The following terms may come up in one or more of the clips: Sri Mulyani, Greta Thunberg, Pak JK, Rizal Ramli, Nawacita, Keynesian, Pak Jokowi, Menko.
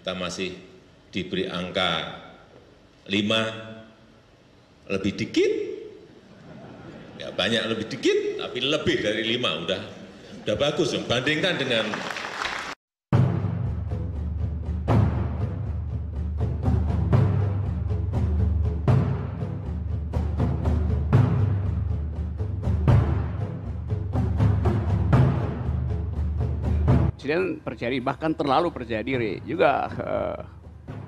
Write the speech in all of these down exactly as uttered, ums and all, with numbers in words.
kita masih diberi angka lima, lebih dikit, ya banyak lebih dikit, tapi lebih dari lima, udah, udah bagus, bandingkan dengan terjadi, bahkan terlalu terjadi juga. eh,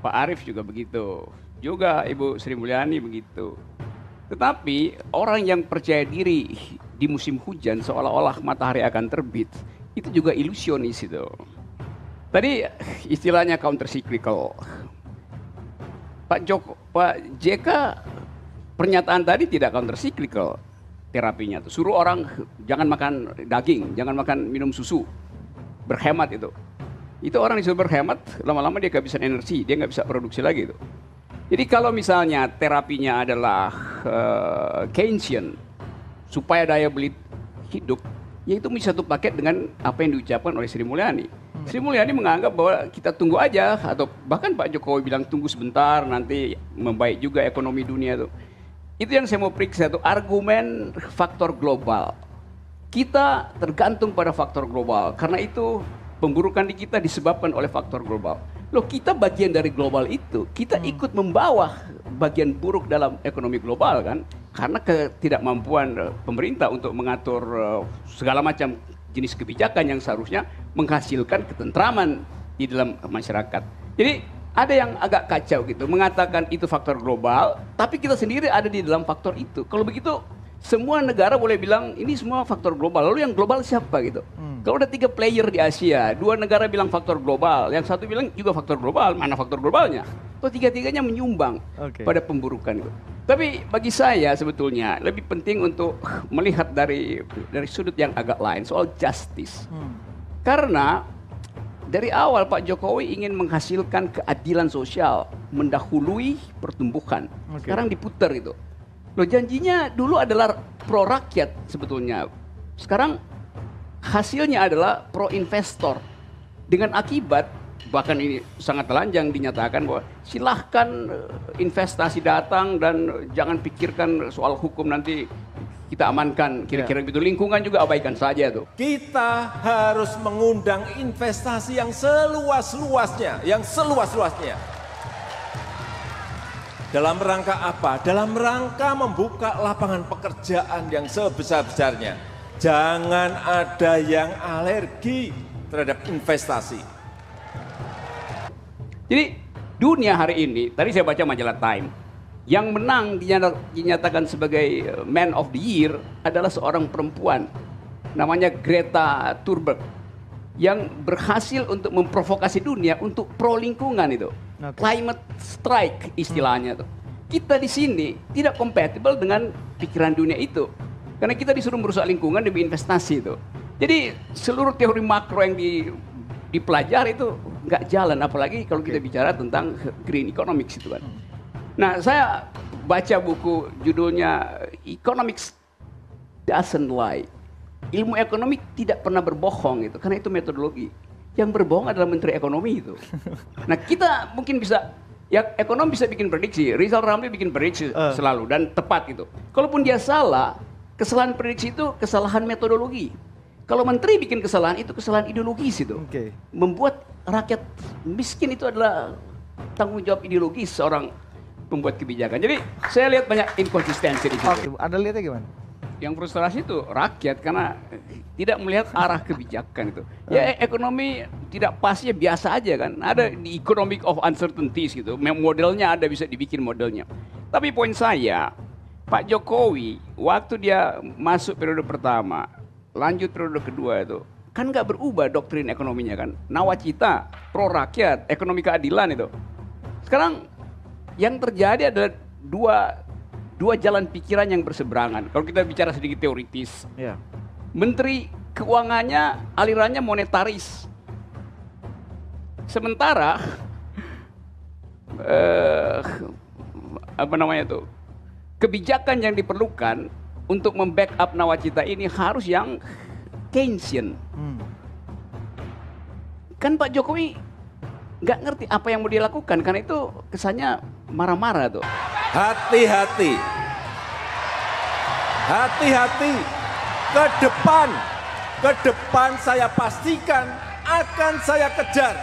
Pak Arief juga begitu, juga Ibu Sri Mulyani begitu. Tetapi orang yang percaya diri di musim hujan seolah-olah matahari akan terbit, itu juga ilusionis itu. Tadi istilahnya counter cyclical. Pak Joko, Pak J K pernyataan tadi tidak counter cyclical terapinya tuh. Suruh orang jangan makan daging, jangan makan minum susu. Berhemat itu, itu orang disuruh berhemat, lama-lama dia kehabisan energi, dia nggak bisa produksi lagi itu. Jadi kalau misalnya terapinya adalah uh, Keynesian, supaya daya beli hidup, ya itu menjadi satu paket dengan apa yang diucapkan oleh Sri Mulyani. Hmm. Sri Mulyani menganggap bahwa kita tunggu aja, atau bahkan Pak Jokowi bilang tunggu sebentar, nanti membaik juga ekonomi dunia itu. Itu yang saya mau periksa tuh, argumen faktor global. Kita tergantung pada faktor global, karena itu pemburukan di kita disebabkan oleh faktor global. Loh, kita bagian dari global itu, kita hmm. ikut membawa bagian buruk dalam ekonomi global kan, karena ketidakmampuan pemerintah untuk mengatur segala macam jenis kebijakan yang seharusnya menghasilkan ketentraman di dalam masyarakat. Jadi ada yang agak kacau gitu, mengatakan itu faktor global, tapi kita sendiri ada di dalam faktor itu. Kalau begitu, semua negara boleh bilang ini semua faktor global. Lalu yang global siapa gitu? Hmm. Kalau ada tiga player di Asia, dua negara bilang faktor global, yang satu bilang juga faktor global. Mana faktor globalnya? Tuh tiga-tiganya menyumbang okay. pada pemburukan itu. Tapi bagi saya sebetulnya lebih penting untuk melihat dari dari sudut yang agak lain soal justice. Hmm. Karena dari awal Pak Jokowi ingin menghasilkan keadilan sosial mendahului pertumbuhan. Okay. Sekarang diputar gitu. Loh, janjinya dulu adalah pro rakyat sebetulnya. Sekarang hasilnya adalah pro investor. Dengan akibat, bahkan ini sangat telanjang dinyatakan bahwa silahkan investasi datang dan jangan pikirkan soal hukum nanti kita amankan. Kira-kira begitu, lingkungan juga abaikan saja tuh. Kita harus mengundang investasi yang seluas-luasnya, yang seluas-luasnya. Dalam rangka apa? Dalam rangka membuka lapangan pekerjaan yang sebesar-besarnya. Jangan ada yang alergi terhadap investasi. Jadi dunia hari ini, tadi saya baca majalah Time, yang menang dinyatakan sebagai Man of the Year adalah seorang perempuan, namanya Greta Thunberg, yang berhasil untuk memprovokasi dunia untuk pro lingkungan itu. Okay. Climate strike istilahnya tuh. Kita di sini tidak kompatibel dengan pikiran dunia itu. Karena kita disuruh merusak lingkungan demi investasi itu. Jadi seluruh teori makro yang di, dipelajari itu nggak jalan. Apalagi kalau kita bicara tentang green economics itu kan. Nah, saya baca buku judulnya Economics Doesn't Lie. Ilmu ekonomi tidak pernah berbohong itu. Karena itu metodologi. Yang berbohong adalah Menteri Ekonomi itu. Nah, kita mungkin bisa, ya ekonom bisa bikin prediksi, Rizal Ramli bikin prediksi uh. selalu dan tepat gitu. Kalaupun dia salah, kesalahan prediksi itu kesalahan metodologi. Kalau menteri bikin kesalahan itu kesalahan ideologis itu. Okay. Membuat rakyat miskin itu adalah tanggung jawab ideologis seorang pembuat kebijakan. Jadi saya lihat banyak inkonsistensi di situ. Anda lihatnya gimana? Yang frustrasi itu rakyat karena tidak melihat arah kebijakan itu. Ya ekonomi tidak pasti ya biasa aja kan. Ada di economic of uncertainties gitu. Modelnya ada, bisa dibikin modelnya. Tapi poin saya, Pak Jokowi waktu dia masuk periode pertama, lanjut periode kedua itu, kan nggak berubah doktrin ekonominya kan. Nawacita, pro rakyat, ekonomi keadilan itu. Sekarang yang terjadi adalah dua dua jalan pikiran yang berseberangan. Kalau kita bicara sedikit teoritis, yeah. Menteri Keuangannya alirannya monetaris, sementara eh, apa namanya itu kebijakan yang diperlukan untuk membackup Nawacita ini harus yang Keynesian. Hmm. Kan Pak Jokowi nggak ngerti apa yang mau dilakukan, karena itu kesannya marah-marah tuh. Hati-hati. Hati-hati. Ke depan. Ke depan saya pastikan akan saya kejar.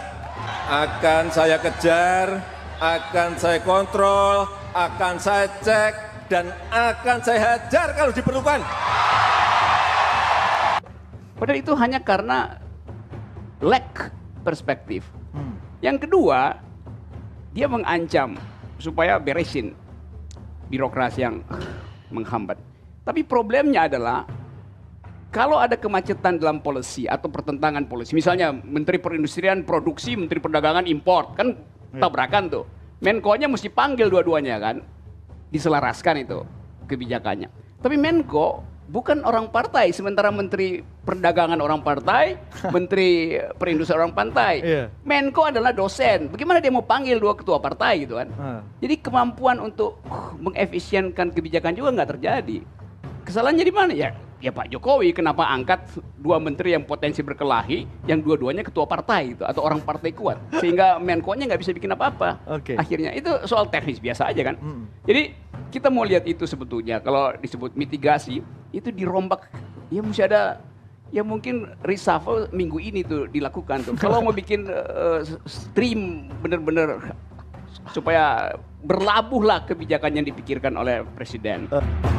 Akan saya kejar, akan saya kontrol, akan saya cek, dan akan saya hajar kalau diperlukan. Padahal itu hanya karena lack perspektif. Hmm. Yang kedua, dia mengancam supaya beresin birokrasi yang menghambat. Tapi problemnya adalah kalau ada kemacetan dalam polisi atau pertentangan polisi, misalnya Menteri Perindustrian produksi, Menteri Perdagangan import, kan tabrakan tuh. Menko-nya mesti panggil dua-duanya kan, diselaraskan itu kebijakannya. Tapi Menko bukan orang partai, sementara Menteri Perdagangan orang partai, Menteri Perindustrian orang partai. Yeah. Menko adalah dosen, bagaimana dia mau panggil dua ketua partai gitu kan. Uh. Jadi kemampuan untuk uh, mengefisienkan kebijakan juga nggak terjadi. Kesalahannya di mana? Ya, ya Pak Jokowi kenapa angkat dua menteri yang potensi berkelahi, yang dua-duanya ketua partai itu atau orang partai kuat. Sehingga Menko-nya nggak bisa bikin apa-apa. Okay. Akhirnya itu soal teknis biasa aja kan. Mm. Jadi kita mau lihat itu sebetulnya, kalau disebut mitigasi, itu dirombak, ya mesti ada, ya mungkin reshuffle minggu ini tuh dilakukan tuh. Kalau mau bikin uh, stream bener-bener supaya berlabuhlah kebijakan yang dipikirkan oleh Presiden. Uh.